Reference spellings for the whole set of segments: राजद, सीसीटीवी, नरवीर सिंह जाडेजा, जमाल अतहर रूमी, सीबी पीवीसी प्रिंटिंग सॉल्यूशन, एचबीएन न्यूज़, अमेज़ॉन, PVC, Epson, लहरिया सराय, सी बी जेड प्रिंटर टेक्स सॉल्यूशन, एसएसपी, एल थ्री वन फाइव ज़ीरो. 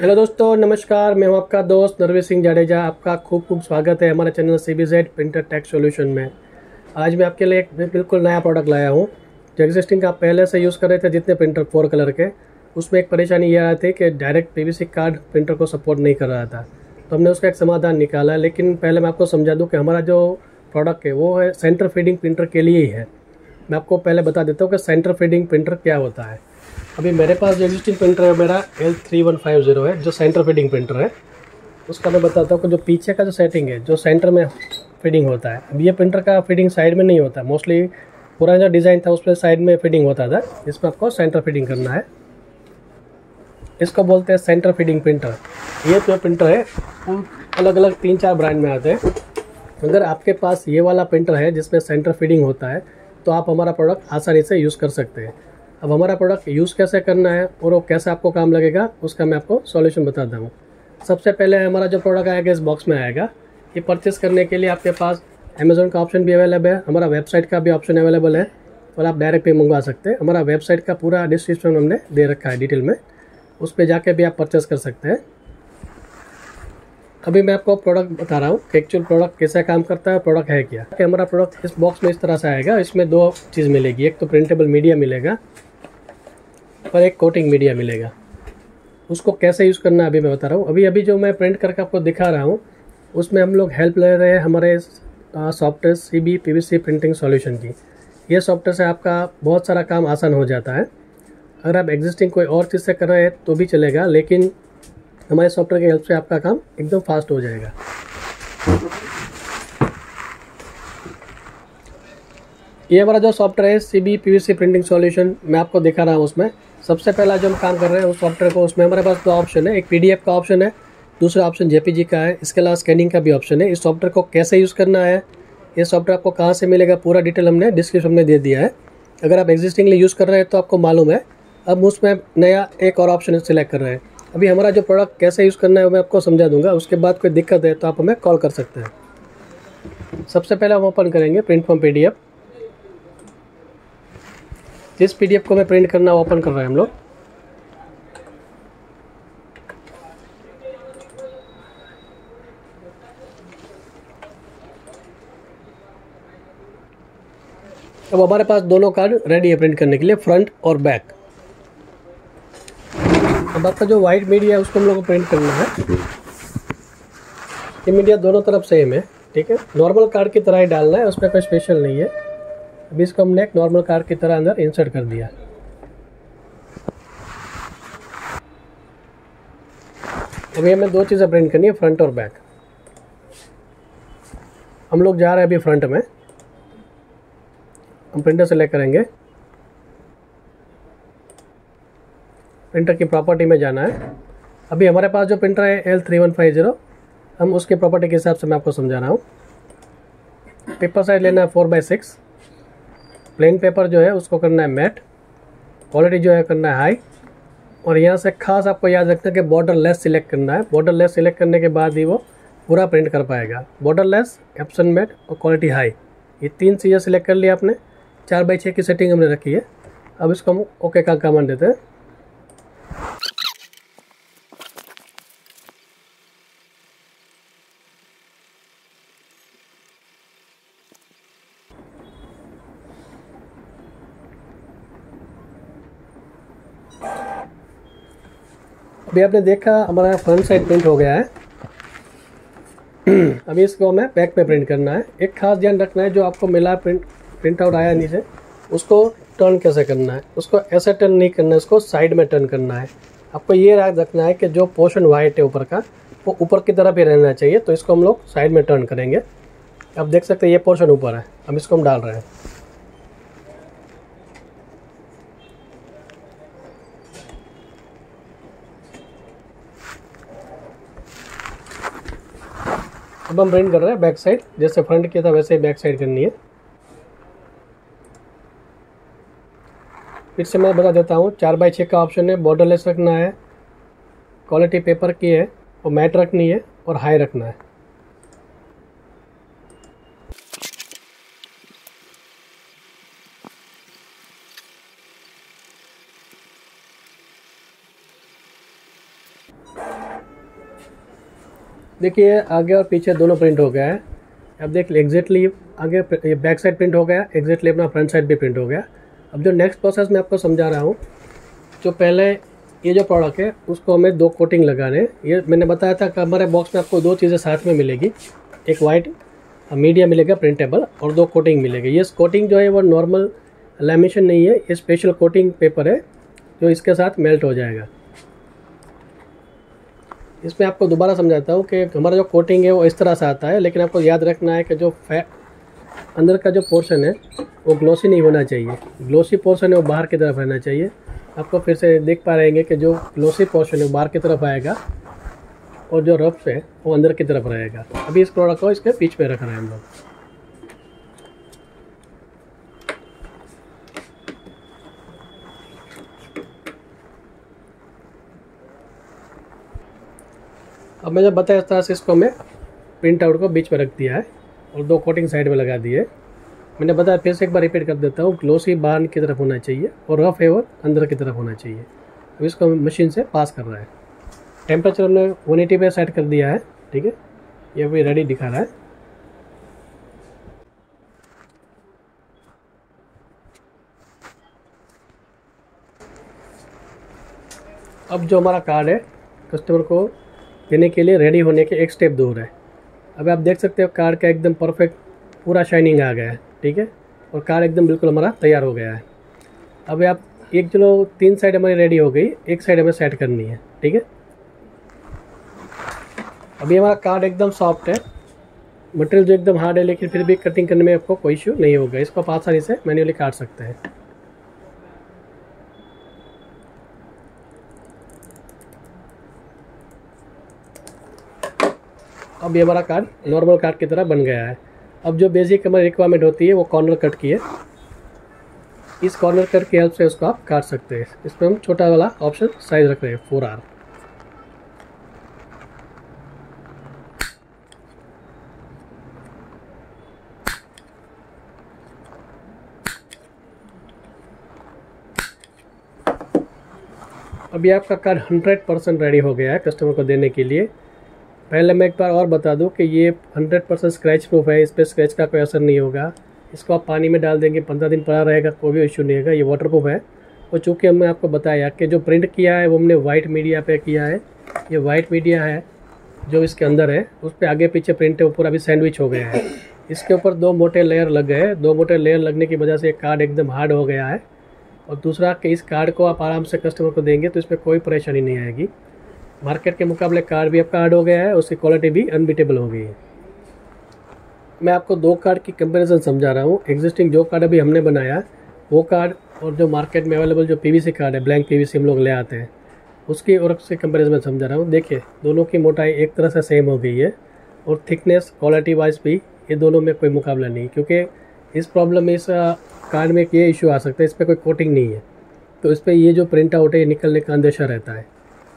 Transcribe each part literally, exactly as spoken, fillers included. Hello दोस्तों, नमस्कार। मैं हूं आपका दोस्त नरवीर सिंह जाडेजा। आपका खूब खूब स्वागत है हमारे channel सी बी जेड प्रिंटर टेक्स सॉल्यूशन में। आज मैं आपके लिए एक बिल्कुल नया प्रोडक्ट लाया हूं, जो एग्जिस्टिंग आप पहले से यूज़ कर रहे थे जितने प्रिंटर फोर कलर के, उसमें एक परेशानी यह आई थी कि डायरेक्ट पीवीसी कार्ड प्रिंटर को सपोर्ट नहीं कर रहा था, तो हमने उसका एक समाधान निकाला। लेकिन पहले मैं आपको समझा दूँ कि हमारा जो प्रोडक्ट है वो है सेंटर फीडिंग प्रिंटर के लिए ही है। मैं आपको पहले बता देता हूँ कि सेंटर फीडिंग प्रिंटर क्या होता है। अभी मेरे पास जो एग्जिस्टिंग प्रिंटर है मेरा एल थ्री वन फाइव ज़ीरो है, जो सेंटर फीडिंग प्रिंटर है। उसका मैं बताता हूँ कि जो पीछे का जो सेटिंग है, जो सेंटर में फीडिंग होता है, अब ये प्रिंटर का फीडिंग साइड में नहीं होता। मोस्टली पुराना जो डिज़ाइन था उस पर साइड में फीडिंग होता था, इसमें आपको सेंटर फीडिंग करना है। इसको बोलते हैं सेंटर फीडिंग प्रिंटर। ये जो प्रिंटर है वो अलग अलग तीन चार ब्रांड में आते हैं। अगर आपके पास ये वाला प्रिंटर है जिसमें सेंटर फीडिंग होता है, तो आप हमारा प्रोडक्ट आसानी से यूज़ कर सकते हैं। अब हमारा प्रोडक्ट यूज़ कैसे करना है और वो कैसे आपको काम लगेगा, उसका मैं आपको सॉल्यूशन बताता हूँ। सबसे पहले हमारा जो प्रोडक्ट आएगा इस बॉक्स में आएगा। ये परचेस करने के लिए आपके पास अमेज़ॉन का ऑप्शन भी अवेलेबल है, हमारा वेबसाइट का भी ऑप्शन अवेलेबल है, और आप डायरेक्ट भी मंगवा सकते हैं। हमारा वेबसाइट का पूरा डिस्क्रिप्शन हमने दे रखा है डिटेल में, उस पर जाके भी आप परचेस कर सकते हैं। अभी मैं आपको प्रोडक्ट बता रहा हूँ कि एक्चुअल प्रोडक्ट कैसे काम करता है, प्रोडक्ट है क्या। कि हमारा प्रोडक्ट इस बॉक्स में इस तरह से आएगा। इसमें दो चीज़ मिलेगी, एक तो प्रिंटेबल मीडिया मिलेगा और एक कोटिंग मीडिया मिलेगा। उसको कैसे यूज़ करना है अभी मैं बता रहा हूँ। अभी अभी जो मैं प्रिंट करके आपको दिखा रहा हूँ उसमें हम लोग हेल्प ले रहे हैं हमारे software सीबी पीवीसी प्रिंटिंग सॉल्यूशन की। ये सॉफ्टवेयर से आपका बहुत सारा काम आसान हो जाता है। अगर आप एग्जिस्टिंग कोई और चीज़ से कर रहे हैं तो भी चलेगा, लेकिन हमारे सॉफ्टवेयर की हेल्प से आपका काम एकदम फास्ट हो जाएगा। ये हमारा जो सॉफ्टवेयर है सीबी पीवीसी प्रिंटिंग सॉल्यूशन, मैं आपको दिखा रहा हूँ। उसमें सबसे पहला जो हम काम कर रहे हैं उस सॉफ्टवेयर को, उसमें हमारे पास दो ऑप्शन है, एक पीडीएफ का ऑप्शन है, दूसरा ऑप्शन जेपीजी का है। इसके अलावा स्कैनिंग का भी ऑप्शन है। इस सॉफ्टवेयर को कैसे यूज़ करना है, ये सॉफ्टवेयर आपको कहाँ से मिलेगा, पूरा डिटेल हमने डिस्क्रिप्शन में दे दिया है। अगर आप एग्जिस्टिंगली यूज़ कर रहे हैं तो आपको मालूम है। अब उसमें नया एक और ऑप्शन सिलेक्ट कर रहे हैं। अभी हमारा जो प्रोडक्ट कैसे यूज़ करना है मैं आपको समझा दूंगा। उसके बाद कोई दिक्कत है तो आप हमें कॉल कर सकते हैं। सबसे पहले हम ओपन करेंगे प्रिंट फ्रॉम पीडीएफ। जिस पीडीएफ को मैं प्रिंट करना है ओपन कर रहे हैं हम लोग। अब हमारे पास दोनों कार्ड रेडी है प्रिंट करने के लिए, फ्रंट और बैक। अब आपका जो वाइट मीडिया है उसको हम लोग को प्रिंट करना है। ये मीडिया दोनों तरफ सेम है, ठीक है, नॉर्मल कार्ड की तरह ही डालना है, उसमें कोई स्पेशल नहीं है। अभी इसको हमने एक नॉर्मल कार्ड की तरह अंदर इंसर्ट कर दिया। अभी हमें दो चीज़ें प्रिंट करनी है, फ्रंट और बैक। हम लोग जा रहे हैं अभी फ्रंट में। हम प्रिंटर सेलेक्ट करेंगे, प्रिंटर की प्रॉपर्टी में जाना है। अभी हमारे पास जो प्रिंटर है एल थ्री वन फाइव ज़ीरो, हम उसकी प्रॉपर्टी के हिसाब से मैं आपको समझा रहा हूँ। पेपर साइज लेना है four by six. Plain paper जो है उसको करना है मैट, क्वालिटी जो है करना है हाई, और यहाँ से खास आपको याद रखना है कि बॉर्डर लेस सिलेक्ट करना है। बॉर्डर लेस सिलेक्ट करने के बाद ही वो पूरा प्रिंट कर पाएगा। बॉर्डर लेस, एप्सन मैट और क्वालिटी हाई, ये तीन चीज़ें सिलेक्ट कर लिया आपने। चार बाई छः की सेटिंग हमने रखी है। अब इसको हम ओके का कमांड देते हैं। अभी आपने देखा हमारा फ्रंट साइड प्रिंट हो गया है। अभी इसको हमें बैक पे प्रिंट करना है। एक खास ध्यान रखना है, जो आपको मिला प्रिंट प्रिंट आउट आया नीचे, उसको टर्न कैसे करना है। उसको ऐसे टर्न नहीं करना है, उसको साइड में टर्न करना है। आपको ये याद रखना है कि जो पोर्शन वाइट है ऊपर का, वो ऊपर की तरफ ही रहना चाहिए। तो इसको हम लोग साइड में टर्न करेंगे। अब देख सकते हैं ये पोर्शन ऊपर है, अब इसको हम डाल रहे हैं। अब हम प्रिंट कर रहे हैं बैक साइड, जैसे फ्रंट किया था वैसे ही बैक साइड करनी है। फिर से मैं बता देता हूँ, चार बाई छः का ऑप्शन है, बॉर्डरलेस रखना है, क्वालिटी पेपर की है और मैट रखनी है और हाई रखना है। देखिए आगे और पीछे दोनों प्रिंट हो गया है। अब देख लीजिए एग्जैक्टली आगे ये बैक साइड प्रिंट हो गया, एग्जैक्टली अपना फ्रंट साइड भी प्रिंट हो गया। अब जो नेक्स्ट प्रोसेस मैं आपको समझा रहा हूँ, जो पहले ये जो प्रोडक्ट है उसको हमें दो कोटिंग लगाने, ये मैंने बताया था कि हमारे बॉक्स में आपको दो चीज़ें साथ में मिलेगी, एक वाइट मीडिया मिलेगा प्रिंटेबल और दो कोटिंग मिलेगी। ये कोटिंग जो है वो नॉर्मल लैमिनेशन नहीं है, ये स्पेशल कोटिंग पेपर है जो इसके साथ मेल्ट हो जाएगा। इसमें आपको दोबारा समझाता हूँ कि हमारा जो कोटिंग है वो इस तरह से आता है, लेकिन आपको याद रखना है कि जो अंदर का जो पोर्शन है वो ग्लोसी नहीं होना चाहिए, ग्लोसी पोर्शन है वो बाहर की तरफ रहना चाहिए। आपको फिर से देख पा रहेंगे कि जो ग्लोसी पोर्शन है वो बाहर की तरफ आएगा और जो रफ है वो अंदर की तरफ रहेगा। अभी इस प्रोडक्ट को इसके बीच में रख रहे हैं हम लोग। अब मैं जब बताया इस तरह से इसको मैं प्रिंट आउट को बीच में रख दिया है और दो कोटिंग साइड में लगा दिए। मैंने बताया, फिर से एक बार रिपीट कर देता हूँ, ग्लोसी बाहर की तरफ होना चाहिए और रफ एवर अंदर की तरफ होना चाहिए। अब इसको हम मशीन से पास कर रहे हैं। टेम्परेचर हमने वन एटी पे सेट कर दिया है, ठीक है, ये भी रेडी दिखा रहा है। अब जो हमारा कार्ड है कस्टमर को देने के लिए रेडी होने के एक स्टेप दूर है। अब आप देख सकते हो कार का एकदम परफेक्ट पूरा शाइनिंग आ गया है, ठीक है, और कार एकदम बिल्कुल हमारा तैयार हो गया है। अब आप एक चलो तीन साइड हमारी रेडी हो गई, एक साइड हमें सेट करनी है, ठीक है। अभी हमारा कार एकदम सॉफ्ट है, मटेरियल जो एकदम हार्ड है, लेकिन फिर भी कटिंग करने में आपको कोई इश्यू नहीं होगा। इसको आप आसानी से मैन्युअली काट सकते हैं। अब ये हमारा कार्ड नॉर्मल कार्ड की तरह बन गया है। अब जो बेसिक हमारी रिक्वायरमेंट होती है वो कॉर्नर कट की है, इस कॉर्नर कट की हेल्प से उसको आप काट सकते हैं। इसमें हम छोटा वाला ऑप्शन साइज रख रहे हैं फोर आर। अभी आपका कार्ड हंड्रेड परसेंट रेडी हो गया है कस्टमर को देने के लिए। पहले मैं एक बार और बता दूं कि ये हंड्रेड परसेंट स्क्रैच प्रूफ है, इस पर स्क्रैच का कोई असर नहीं होगा। इसको आप पानी में डाल देंगे, पंद्रह दिन पड़ा रहेगा, कोई भी इश्यू नहीं होगा, ये वाटर प्रूफ है। और चूँकि हमने आपको बताया कि जो प्रिंट किया है वो हमने वाइट मीडिया पे किया है, ये वाइट मीडिया है जो इसके अंदर है, उस पर आगे पीछे प्रिंट है, ऊपर अभी सैंडविच हो गया है। इसके ऊपर दो मोटे लेयर लग गए हैं, दो मोटे लेयर लगने की वजह से कार्ड एकदम हार्ड हो गया है। और दूसरा कि इस कार्ड को आप आराम से कस्टमर को देंगे तो इसमें कोई परेशानी नहीं आएगी। मार्केट के मुकाबले कार्ड भी आपका हार्ड हो गया है, उसकी क्वालिटी भी अनबीटेबल हो गई है। मैं आपको दो कार्ड की कंपैरिजन समझा रहा हूँ। एग्जिस्टिंग जो कार्ड अभी हमने बनाया वो कार्ड और जो मार्केट में अवेलेबल जो पीवीसी कार्ड है, ब्लैंक पीवीसी हम लोग ले आते हैं, उसकी और उसके कंपैरिजन में समझा रहा हूँ। देखिए दोनों की मोटाई एक तरह से सेम हो गई है और थिकनेस क्वालिटी वाइज भी ये दोनों में कोई मुकाबला नहीं, क्योंकि इस प्रॉब्लम में इस कार्ड में ये इशू आ सकता है, इस पर कोई कोटिंग नहीं है, तो इस पर ये जो प्रिंट आउट है ये निकलने का अंदेशा रहता है,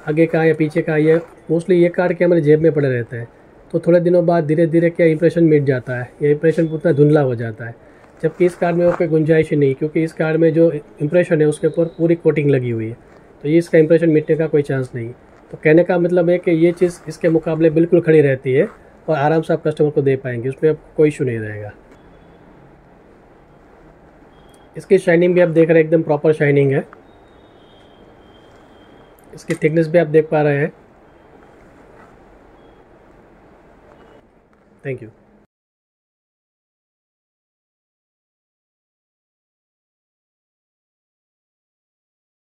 आगे का या पीछे का। ये मोस्टली ये कार्ड के हमारे जेब में पड़े रहते हैं, तो थोड़े दिनों बाद धीरे धीरे क्या इंप्रेशन मिट जाता है, ये इंप्रेशन उतना धुंधला हो जाता है। जबकि इस कार्ड में वो कोई गुंजाइश ही नहीं, क्योंकि इस कार्ड में जो इंप्रेशन है उसके ऊपर पूरी कोटिंग लगी हुई है, तो ये इसका इंप्रेशन मिटने का कोई चांस नहीं। तो कहने का मतलब है कि ये चीज़ इसके मुकाबले बिल्कुल खड़ी रहती है और आराम से आप कस्टमर को दे पाएंगे, उसमें आपको कोई इशू नहीं रहेगा। इसकी शाइनिंग भी आप देख रहे हैं, एकदम प्रॉपर शाइनिंग है। इसकी थिकनेस भी आप देख पा रहे हैं। Thank you.